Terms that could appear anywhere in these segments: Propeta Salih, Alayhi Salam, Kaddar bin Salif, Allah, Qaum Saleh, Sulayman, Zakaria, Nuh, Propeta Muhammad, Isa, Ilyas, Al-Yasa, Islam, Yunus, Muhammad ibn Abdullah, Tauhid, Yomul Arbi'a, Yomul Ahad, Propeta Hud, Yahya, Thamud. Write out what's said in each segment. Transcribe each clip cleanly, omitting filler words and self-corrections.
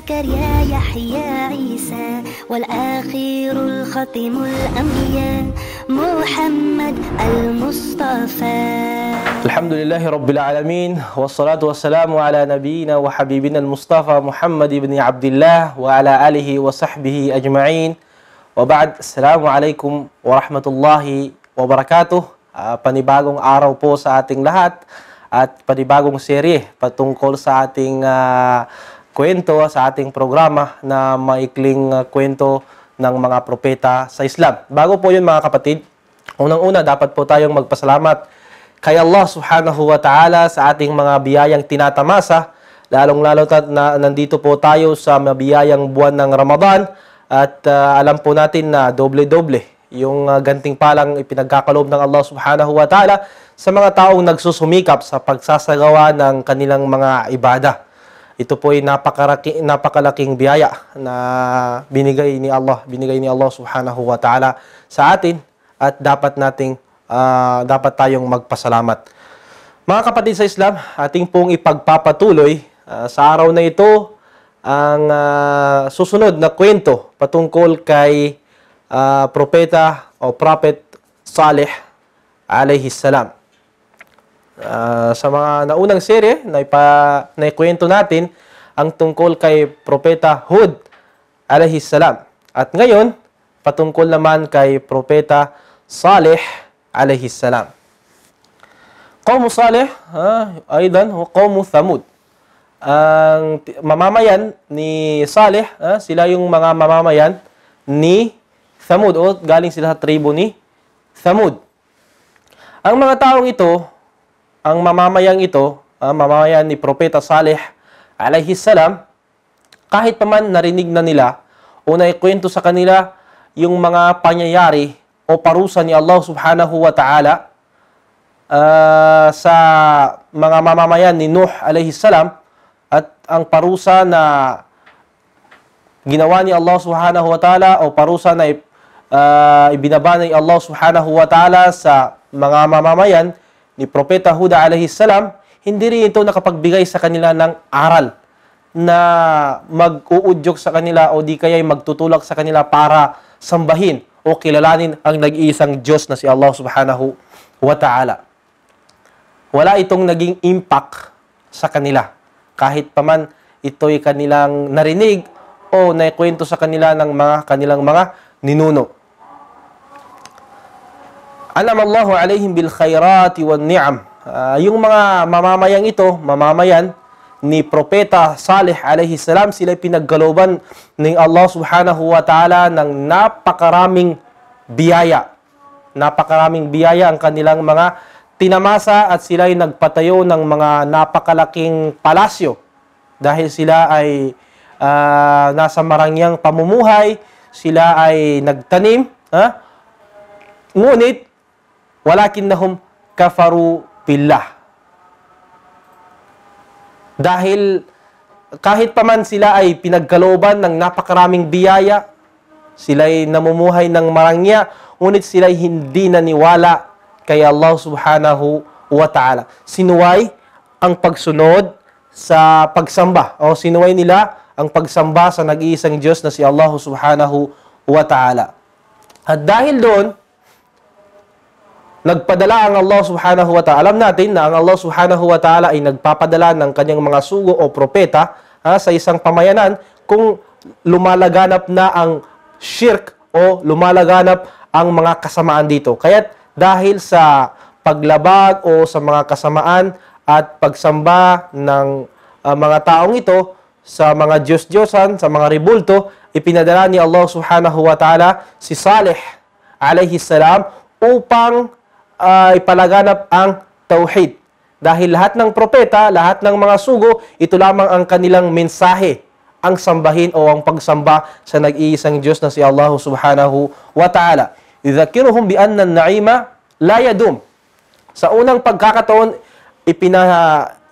زكريا يحيى عيسى والآخر الخاتم الأنبياء محمد المصطفى. Alhamdulillahi Rabbil Alamin, wassalatu wassalamu ala nabiyina wa habibina al-Mustafa Muhammad ibn Abdullah wa ala alihi wa sahbihi ajma'in. Wa ba'd, assalamualaikum warahmatullahi wabarakatuh. Panibagong araw po sa ating lahat at panibagong serye patungkol sa ating kwento, sa ating programa na maikling kwento ng mga propeta sa Islam. Bago po yun mga kapatid, unang-una dapat po tayong magpasalamat kay Allah subhanahu wa ta'ala sa ating mga biyayang tinatamasa, lalong-lalo na nandito po tayo sa mabiyayang buwan ng Ramadan at alam po natin na doble-doble yung gantimpalang ipinagkakaloob ng Allah subhanahu wa ta'ala sa mga taong nagsusumikap sa pagsasagawa ng kanilang mga ibada. Ito po ay napakalaking biyaya na binigay ni Allah subhanahu wa ta'ala sa atin at dapat tayong magpasalamat. Mga kapatid sa Islam, ating pong ipagpapatuloy sa araw na ito ang susunod na kwento patungkol kay Propeta o Prophet Salih alayhi salam. Sa mga naunang serye na naikwento natin ang tungkol kay Propeta Hud alayhi salam. At ngayon, patungkol naman kay Propeta Salih alayhi salam. Qaum Saleh, aydan Qaum Thamud. Ang mamamayan ni Saleh, sila yung mga mamamayan ni Thamud o galing sila sa tribo ni Thamud. Ang mga taong ito, ang mamamayang ito, mamamayan ni Propeta Saleh alayhi salam, kahit paman narinig na nila o naikwento sa kanila yung mga pangyayari o parusa ni Allah subhanahu wa ta'ala sa mga mamamayan ni Nuh alayhi salam at ang parusa na ginawa ni Allah subhanahu wa ta'ala o parusa na ibinaba ni Allah subhanahu wa ta'ala sa mga mamamayan ni Propeta Hud alayhi salam, hindi rin ito nakapagbigay sa kanila ng aral na mag-uudyok sa kanila o di kaya'y magtutulak sa kanila para sambahin o kilalanin ang nag-iisang Diyos na si Allah subhanahu wa ta'ala. Wala itong naging impact sa kanila. Kahit paman ito'y kanilang narinig o naikwento sa kanila ng mga kanilang mga ninuno. Anam Allahu alayhim bil khairati wan ni'am. Yung mga mamamayan ito, mamamayan ni Propeta Salih alayhi salam, sila pinaggaloban ng Allah subhanahu wa ta'ala ng napakaraming biyaya. Napakaraming biyaya ang kanilang mga tinamasa at sila ay nagpatayo ng mga napakalaking palasyo dahil sila ay nasa marangyang pamumuhay, sila ay nagtanim. Ngunit, walakinnahum kafaru billah. Dahil kahit paman sila ay pinagkalooban ng napakaraming biyaya, sila ay namumuhay ng marangya, ngunit sila ay hindi naniwala kay Allah subhanahu wa ta'ala. Sinuway ang pagsunod sa pagsamba o sinuway nila ang pagsamba sa nag-iisang Diyos na si Allah subhanahu wa ta'ala. At dahil doon, nagpadala ang Allah subhanahu wa ta'ala. Alam natin na ang Allah subhanahu wa ta'ala ay nagpapadala ng kanyang mga sugo o propeta sa isang pamayanan kung lumalaganap na ang shirk o lumalaganap ang mga kasamaan dito. Kaya't dahil sa paglabag o sa mga kasamaan at pagsamba ng mga taong ito sa mga Diyos-Diyosan, sa mga ribulto, ipinadala ni Allah subhanahu wa ta'ala si Salih alayhi salam upang ipalaganap ang Tauhid. Dahil lahat ng propeta, lahat ng mga sugo, ito lamang ang kanilang mensahe, ang sambahin o ang pagsamba sa nag-iisang Diyos na si Allah subhanahu wa ta'ala. Idhakiruhum bi anna an-na'ima la yadum. Sa unang pagkakataon,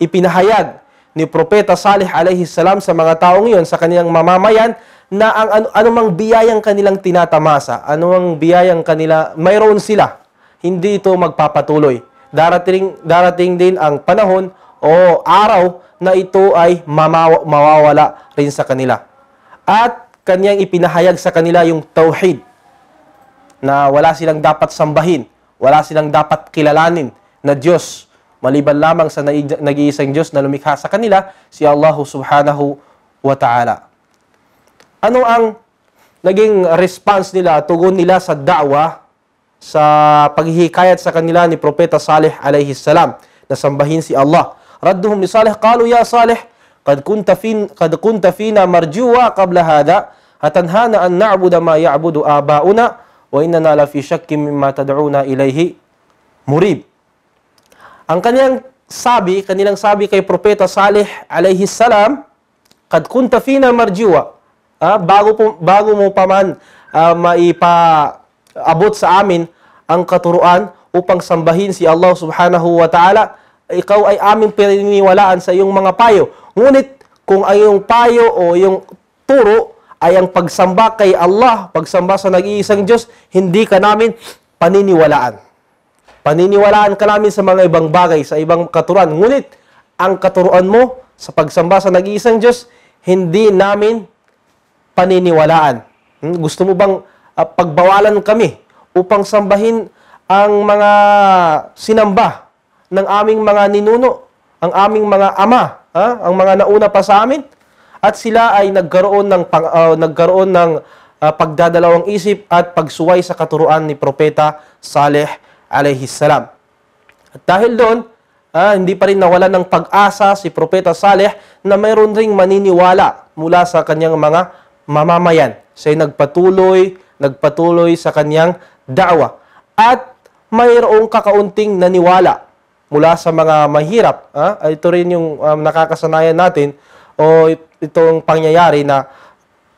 ipinahayag ni Propeta Salih alayhi salam sa mga taong iyon, sa kanilang mamamayan, na ang anumang biyayang kanilang tinatamasa, anumang biyayang kanila, mayroon sila. Hindi ito magpapatuloy. Darating din ang panahon o araw na ito ay mawawala rin sa kanila. At kaniyang ipinahayag sa kanila yung Tauhid, na wala silang dapat sambahin, wala silang dapat kilalanin na Diyos, maliban lamang sa nag-iisang Diyos na lumikha sa kanila, si Allah subhanahu wa ta'ala. Ano ang naging response nila, tugon nila sa da'wa, sa paghihikayat sa kanila ni Propeta Salih alayhi salam na sambahin si Allah? Radduhum ni Salih, qalu ya Salih, qad kunta fina marjuwa qabla hada, hatanhana an na'budu ma ya'budu aba'una, wa innana la fi shakkin mimma tad'una ilayhi murib. Ang kanilang sabi kay Propeta Salih alayhi salam, qad kunta fina marjiwa, bago mo pa man maipaabot sa amin ang katuruan upang sambahin si Allah subhanahu wa ta'ala, ikaw ay aming pininiwalaan sa iyong mga payo. Ngunit kung ang iyong payo o iyong turo ay ang pagsamba kay Allah, pagsamba sa nag-iisang Diyos, hindi ka namin paniniwalaan. Paniniwalaan ka namin sa mga ibang bagay, sa ibang katuruan. Ngunit, ang katuruan mo sa pagsamba sa nag-iisang Diyos, hindi namin paniniwalaan. Gusto mo bang pagbawalan kami upang sambahin ang mga sinamba ng aming mga ninuno, ang aming mga ama, ang mga nauna pa sa amin? At sila ay nagkaroon ng pagdadalawang isip at pagsuway sa katuruan ni Propeta Salih alayhi salam. At dahil doon, hindi pa rin nawala ng pag-asa si Propeta Salih na mayroon ring maniniwala mula sa kanyang mga mamamayan. Siya nagpatuloy sa kanyang da'wa. At mayroong kakaunting naniwala mula sa mga mahirap. Ito rin yung nakakasanayan natin, o itong pangyayari na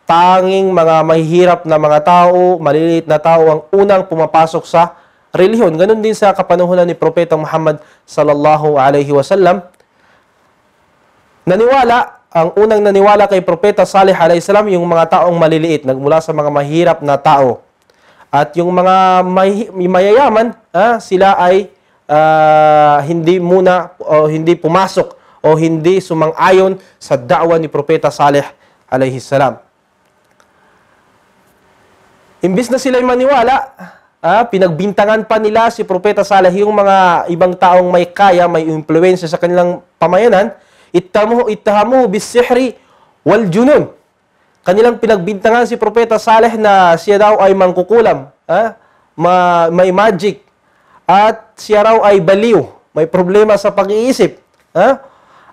tanging mga mahihirap na mga tao, maliliit na tao ang unang pumapasok sa relihiyon. Ganun din sa kapanahunan ni Propeta Muhammad sallallahu alaihi wasallam. Ang unang naniwala kay Propeta Salih alaihi salam yung mga taong maliliit, nagmula sa mga mahirap na tao. At yung mga mayayaman, sila ay hindi pumasok o hindi sumang-ayon sa da'wa ni Propeta Salih alaihi salam. Imbis na sila'y maniwala, pinagbintangan pa nila si Propeta Salih, yung mga ibang taong may kaya, may impluwensya sa kanilang pamayanan. Ittahamuhu bis-sihri wal-junun. Kanilang pinagbintangan si Propeta Salih na siya daw ay mangkukulam, may magic, at siya raw ay baliw, may problema sa pag-iisip.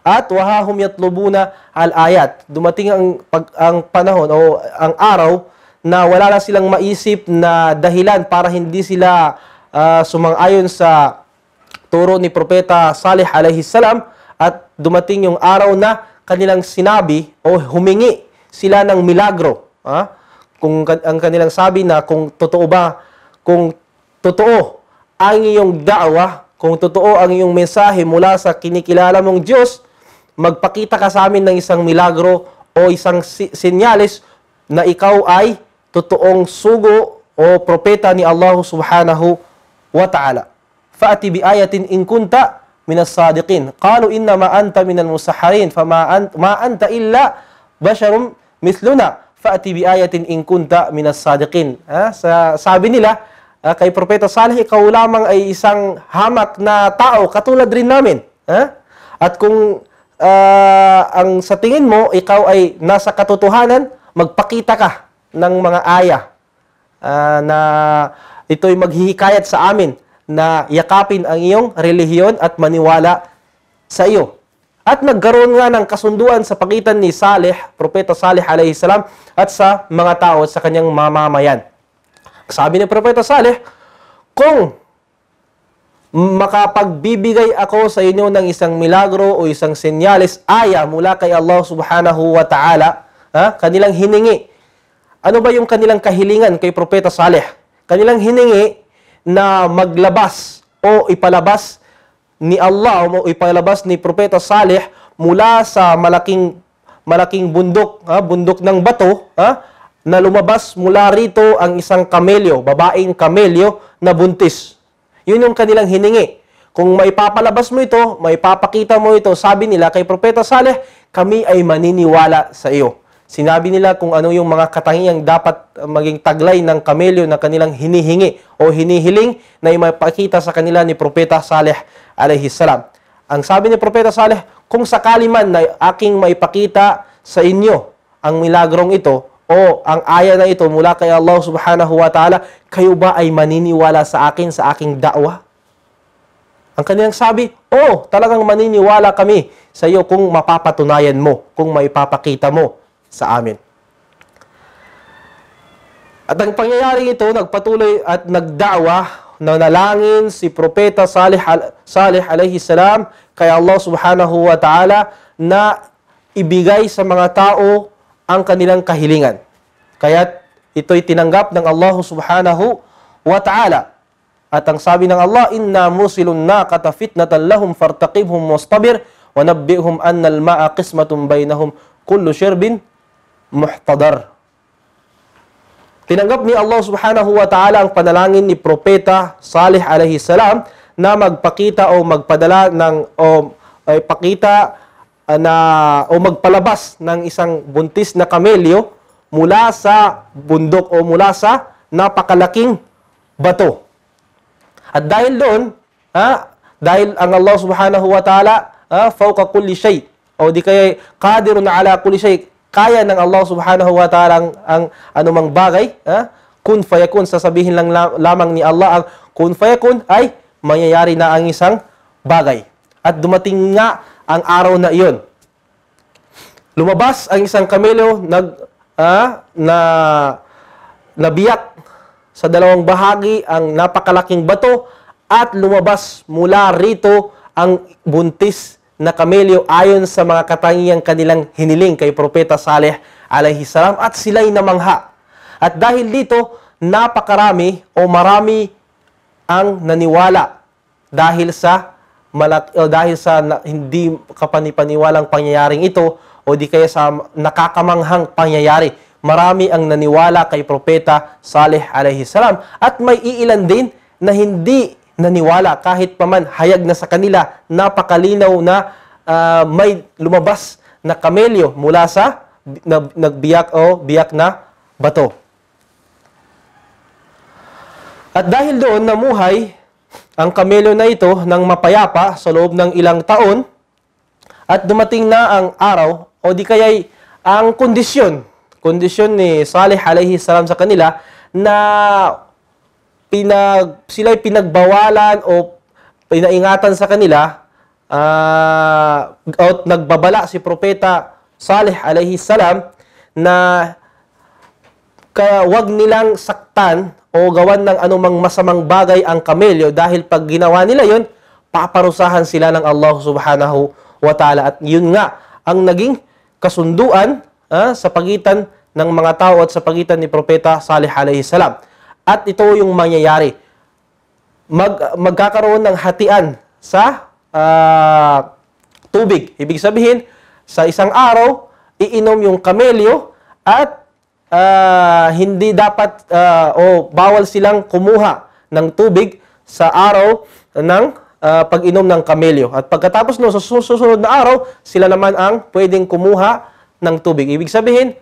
At wahahum yatlubuna al-ayat. Dumating ang panahon o ang araw na wala na silang maisip na dahilan para hindi sila sumang-ayon sa turo ni Propeta Salih alayhi salam, at dumating yung araw na kanilang sinabi o humingi sila ng milagro. Kung ang kanilang sabi na kung totoo ang iyong da'wa, kung totoo ang iyong mensahe mula sa kinikilala mong Diyos, magpakita ka sa amin ng isang milagro o isang sinyalis na ikaw ay totoong sugo o propeta ni Allah subhanahu wa ta'ala. Fa'ati bi ayatin in kunta minas sadiqin. Qalu innama anta minal musaharin, fama anta illa basharum mithluna. Fa'ati bi ayatin in kunta minas sadiqin. Sabi nila kay Propeta Salih, ikaw lamang ay isang hamak na tao katulad rin namin. At kung ang sa tingin mo ikaw ay nasa katotohanan, magpakita ka ng mga aya na ito'y maghihikayat sa amin na yakapin ang iyong relihiyon at maniwala sa iyo. At nagkaroon nga ng kasunduan sa pagitan ni Salih, Propeta Salih alayhi salam, at sa mga tao at sa kanyang mamamayan. Sabi ni Propeta Salih, kung makapagbibigay ako sa inyo ng isang milagro o isang senyales, aya mula kay Allah subhanahu wa ta'ala, kanilang hiningi. Ano ba yung kanilang kahilingan kay Propeta Salih? Kanilang hiningi na maglabas o ipalabas ni Allah o ipalabas ni Propeta Salih mula sa malaking bundok, bundok ng bato, na lumabas mula rito ang isang kamelyo, babaeng kamelyo na buntis. Yun yung kanilang hiningi. Kung maipapalabas mo ito, maipapakita mo ito, sabi nila kay Propeta Saleh, kami ay maniniwala sa iyo. Sinabi nila kung ano yung mga katangiang dapat maging taglay ng kamelyo na kanilang hinihingi o hinihiling na ipakita sa kanila ni Propeta Saleh alayhi salam. Ang sabi ni Propeta Saleh, kung sakali man na aking maipakita sa inyo ang milagrong ito o ang aya na ito mula kay Allah subhanahu wa ta'ala, kayo ba ay maniniwala sa akin, sa aking da'wah? Ang kanilang sabi, oh, talagang maniniwala kami sa iyo kung mapapatunayan mo, kung maipapakita mo sa amin. At ang pangyayaring ito, nagpatuloy at nagdawa, nanalangin si Propeta Salih alayhi salam kay Allah subhanahu wa ta'ala na ibigay sa mga tao ang kanilang kahilingan. Kaya't ito'y tinanggap ng Allah subhanahu wa ta'ala. At ang sabi ng Allah, inna musilun naqata fitnatan lahum fartaqibhum wastabir wa nabbihum anna al-ma'a qismatun bainahum kullu shirbin muhtadar. Tinanggap ni Allah subhanahu wa ta'ala ang panalangin ni Propeta Salih alayhi salam na magpakita o magpadala ng magpalabas ng isang buntis na kamelyo mula sa bundok o mula sa napakalaking bato. At dahil doon, dahil ang Allah subhanahu wa ta'ala fawqa kulli shay, o di kaya qadirun ala kulli shay, kaya ng Allah subhanahu wa ta'ala ang anumang bagay, kun fayakun, sasabihin lang lamang ni Allah ang kun fayakun, ay mangyayari na ang isang bagay. At dumating nga ang araw na iyon. Lumabas ang isang kamelyo na nabiyak sa dalawang bahagi ang napakalaking bato at lumabas mula rito ang buntis na kamelyo ayon sa mga katangiang kanilang hiniling kay Propeta Salih alayhi salam at sila'y namangha. At dahil dito, napakarami o marami ang naniwala dahil sa hindi kapanipaniwalang pangyayaring ito o di kaya sa nakakamanghang pangyayari. Marami ang naniwala kay Propeta Salih alayhi salam at may iilan din na hindi naniwala kahit paman hayag na sa kanila, napakalinaw na may lumabas na kamelyo mula sa nagbiyak o biyak na bato. At dahil doon namuhay ang kamelyo na ito ng mapayapa sa loob ng ilang taon at dumating na ang araw o di kaya'y ang kondisyon ni Salih alayhi salam sa kanila na sila'y pinagbawalan o pinaingatan sa kanila at nagbabala si Propeta Salih alayhi salam na huwag nilang saktan o gawan ng anumang masamang bagay ang kamelyo dahil pag ginawa nila yun, paparusahan sila ng Allah subhanahu wa ta'ala. At yun nga ang naging kasunduan sa pagitan ng mga tao at sa pagitan ni Propeta Salih alayhi salam. At ito yung mangyayari. Magkakaroon ng hatian sa tubig. Ibig sabihin, sa isang araw, iinom yung kamelyo at hindi dapat o bawal silang kumuha ng tubig sa araw ng pag-inom ng kamelyo. At pagkatapos no, sa susunod na araw, sila naman ang pwedeng kumuha ng tubig. Ibig sabihin,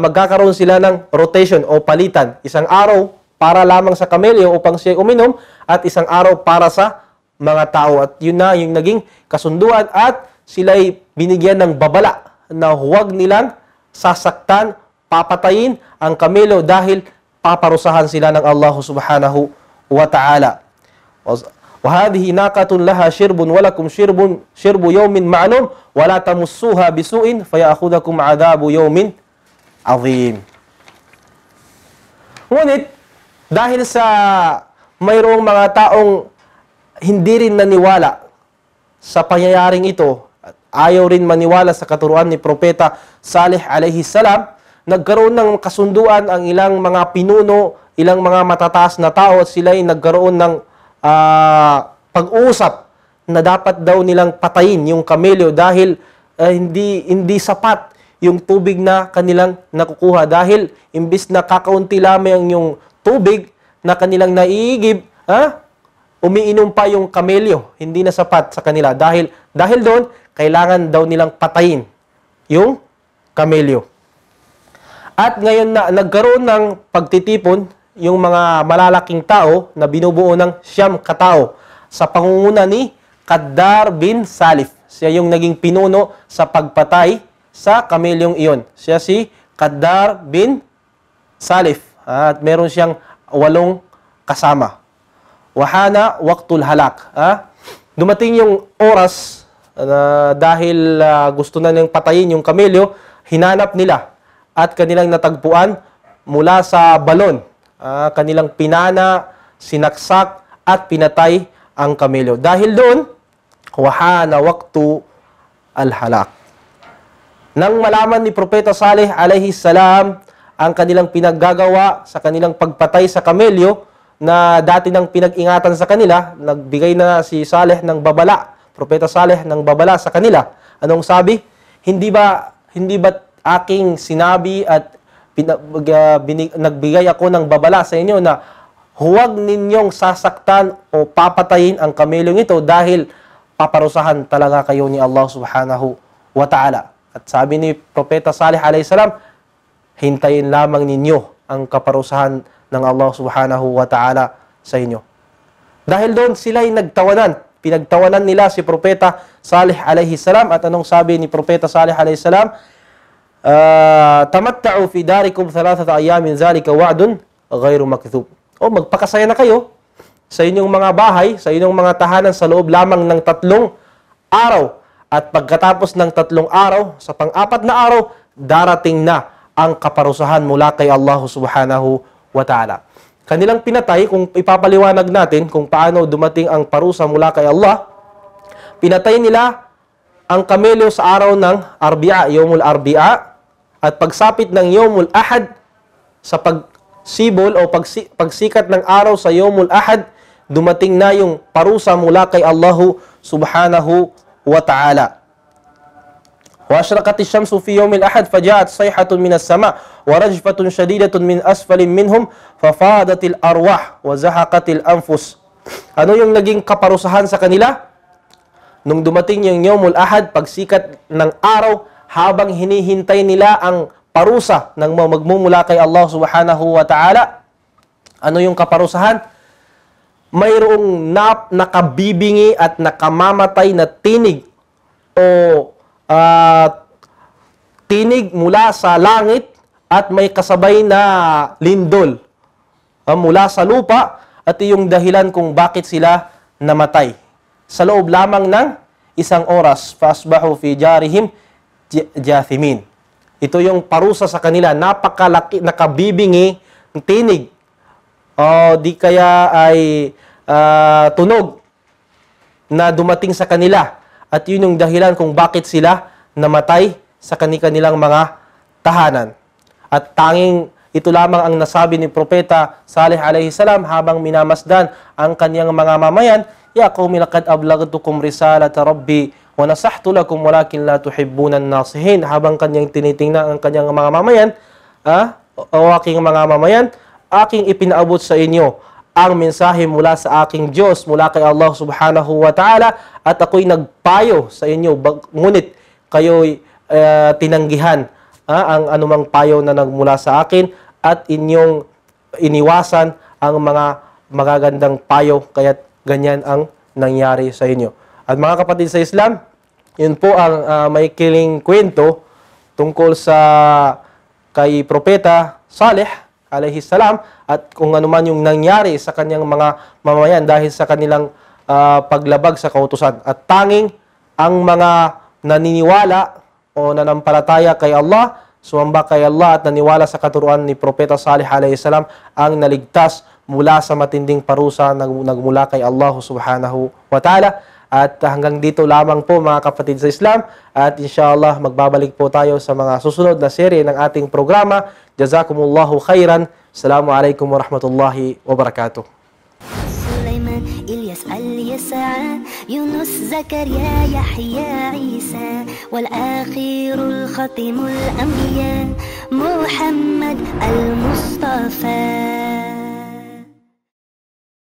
magkakaroon sila ng rotation o palitan. Isang araw para lamang sa kamelyo upang siya uminom at isang araw para sa mga tao. At yun na yung naging kasunduan at sila'y binigyan ng babala na huwag nilang sasaktan, papatayin ang kamelyo dahil paparusahan sila ng Allah subhanahu wa ta'ala. وَهَذِهِ نَاقَةٌ لَهَا شِرْبٌ وَلَكُمْ شِرْبُ يَوْمٍ مَعْلُومٍ وَلَا تَمُسُّوهَا بِسُوءٍ فَيَأْخُذَكُمْ عَذَابُ يَوْمٍ عَظِيمٍ. Ngunit, dahil sa mayroong mga taong hindi rin naniwala sa pangyayaring ito, at ayaw rin maniwala sa katuruan ni Propeta Salih alayhi salam, nagkaroon ng kasunduan ang ilang mga pinuno, ilang mga matataas na tao at sila'y nagkaroon ng pag-uusap na dapat daw nilang patayin yung kamelyo dahil hindi sapat yung tubig na kanilang nakukuha. Dahil imbis na kakaunti lamang yung tubig na kanilang naiigib, umiinom pa yung kamelyo, hindi na sapat sa kanila. Dahil doon, kailangan daw nilang patayin yung kamelyo. At ngayon na nagkaroon ng pagtitipon yung mga malalaking tao na binubuo ng 9 katao sa pangunguna ni Kaddar bin Salif. Siya yung naging pinuno sa pagpatay sa kamelyong iyon. Siya si Kaddar bin Salif. At meron siyang 8 kasama. Wahana waqtul halak. Dumating yung oras dahil gusto na niyang patayin yung kamelyo, hinanap nila at kanilang natagpuan mula sa balon. Kanilang pinana, sinaksak at pinatay ang kamelyo. Dahil doon, wahana waqtu al-halak. Nang malaman ni Propeta Salih alayhi salam ang kanilang pinaggagawa sa kanilang pagpatay sa kamelyo, na dati nang pinag-ingatan sa kanila, nagbigay na si Saleh ng babala, Propeta Saleh ng babala sa kanila. Anong sabi? Hindi ba aking sinabi at nagbigay ako ng babala sa inyo na huwag ninyong sasaktan o papatayin ang kamelyong ito dahil paparusahan talaga kayo ni Allah subhanahu wa ta'ala. At sabi ni Propeta Saleh alayhis salam, hintayin lamang ninyo ang kaparusahan ng Allah subhanahu wa ta'ala sa inyo. Dahil doon sila'y nagtawanan. Pinagtawanan nila si Propeta Salih alayhi salam. At anong sabi ni Propeta Salih alayhi salam? Tamatta'u fi darikum 3 ayamin zalika wa'dun ghayru makthub. O magpakasaya na kayo sa inyong mga bahay, sa inyong mga tahanan sa loob lamang ng 3 araw. At pagkatapos ng 3 araw, sa pang-4 na araw, darating na ang kaparusahan mula kay Allah subhanahu wa ta'ala. Kanilang pinatay, kung ipapaliwanag natin kung paano dumating ang parusa mula kay Allah, pinatay nila ang kamelyo sa araw ng Arbi'a, Yomul Arbi'a, at pagsapit ng Yomul Ahad, sa pagsibol o pagsikat ng araw sa Yomul Ahad, dumating na yung parusa mula kay Allah subhanahu wa ta'ala. وَأَشْرَقَتِ الشَّمْسُ فِي يَوْمِ الْأَحَدِ فَجَاءَتْ صَيْحَةٌ مِنَ السَّمَاءِ وَرَجْفَةٌ شَدِيدَةٌ مِنْ أَسْفَلٍ مِنْهُمْ فَفَادَتِ الْأَرْوَاحُ وَزَهَقَتِ الْأَنْفُسُ. Ano yung naging kaparusahan sa kanila? Nung dumating yung Yomul Ahad, pagsikat ng araw, habang hinihintay nila ang parusa ng magmumula kay Allah subhanahu wa ta'ala, ano yung kaparusahan? Mayroong nakabibingi at nakamamatay na tinig o tinig mula sa langit at may kasabay na lindol mula sa lupa, at yung dahilan kung bakit sila namatay sa loob lamang ng 1 oras. Fasbahu fi jarihim jathimin. Ito yung parusa sa kanila, napakalaki, nakabibingi ng tinig o di kaya ay tunog na dumating sa kanila. At yun yung dahilan kung bakit sila namatay sa kanilang mga tahanan. At tanging ito lamang ang nasabi ni Propeta Salih alayhi salam habang minamasdan ang kaniyang mga mamayan. Ya qaumi laqad ablagtukum risalata rabbi wa nasahtu lakum walakin la tuhibbuna an-nasihin. Habang kaniyang tinitingnan ang kaniyang mga mamayan, o aking mga mamayan, aking ipinaabot sa inyo ang mensahe mula sa aking Diyos, mula kay Allah subhanahu wa ta'ala, at ako'y nagpayo sa inyo, ngunit kayo'y tinanggihan ang anumang payo na nagmula sa akin, at inyong iniwasan ang mga magagandang payo, kaya't ganyan ang nangyari sa inyo. At mga kapatid sa Islam, yun po ang may kiling kwento tungkol sa kay Propeta Salih alayhi salam at kung ano man yung nangyari sa kanyang mga mamayan dahil sa kanilang paglabag sa kautusan. At tanging ang mga naniniwala o nanampalataya kay Allah, sumamba kay Allah at naniwala sa katuruan ni Propeta Salih alayhi salam ang naligtas mula sa matinding parusa nagmula kay Allah subhanahu wa ta'ala. At hanggang dito lamang po mga kapatid sa Islam, at inshallah magbabalik po tayo sa mga susunod na serye ng ating programa. Jazakumullahu khairan. Assalamualaikum warahmatullahi wabarakatuh. Sulayman, Ilyas, Al-Yasa, Yunus, Zakaria, Yahya, Isa, wal-akhirul khatimul anbiya, Muhammad al-Mustafa.